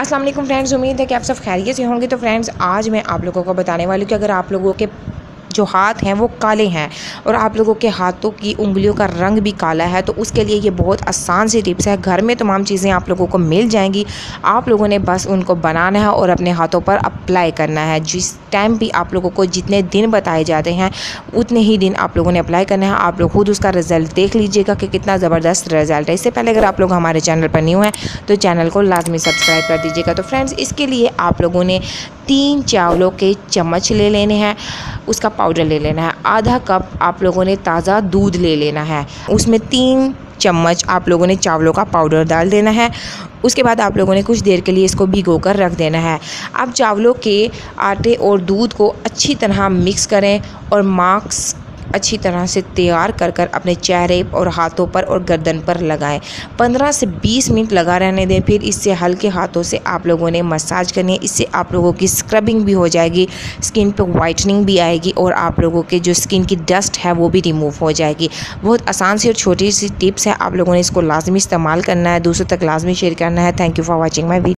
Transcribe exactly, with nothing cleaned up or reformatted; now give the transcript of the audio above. अस्सलाम वालेकुम फ्रेंड्स, उम्मीद है कि आप सब खैरियत से होंगे। तो फ्रेंड्स, आज मैं आप लोगों को बताने वाली हूँ कि अगर आप लोगों के जो हाथ हैं वो काले हैं और आप लोगों के हाथों की उंगलियों का रंग भी काला है तो उसके लिए ये बहुत आसान सी टिप्स है। घर में तमाम चीज़ें आप लोगों को मिल जाएंगी, आप लोगों ने बस उनको बनाना है और अपने हाथों पर अप्लाई करना है। जिस टाइम भी आप लोगों को जितने दिन बताए जाते हैं उतने ही दिन आप लोगों ने अप्लाई करना है। आप लोग खुद उसका रिज़ल्ट देख लीजिएगा कि कितना ज़बरदस्त रिज़ल्ट है। इससे पहले अगर आप लोग हमारे चैनल पर न्यू हैं तो चैनल को लाजमी सब्सक्राइब कर दीजिएगा। तो फ्रेंड्स, इसके लिए आप लोगों ने तीन चावलों के चम्मच ले लेने हैं, उसका पाउडर ले लेना है। आधा कप आप लोगों ने ताज़ा दूध ले लेना है, उसमें तीन चम्मच आप लोगों ने चावलों का पाउडर डाल देना है। उसके बाद आप लोगों ने कुछ देर के लिए इसको भिगो कर रख देना है। अब चावलों के आटे और दूध को अच्छी तरह मिक्स करें और मास्क अच्छी तरह से तैयार कर कर अपने चेहरे और हाथों पर और गर्दन पर लगाएं। पंद्रह से बीस मिनट लगा रहने दें। फिर इससे हल्के हाथों से आप लोगों ने मसाज करनी है। इससे आप लोगों की स्क्रबिंग भी हो जाएगी, स्किन पर वाइटनिंग भी आएगी और आप लोगों के जो स्किन की डस्ट है वो भी रिमूव हो जाएगी। बहुत आसान सी और छोटी सी टिप्स है, आप लोगों ने इसको लाजमी इस्तेमाल करना है, दूसरों तक लाजमी शेयर करना है। Thank you for watching my video.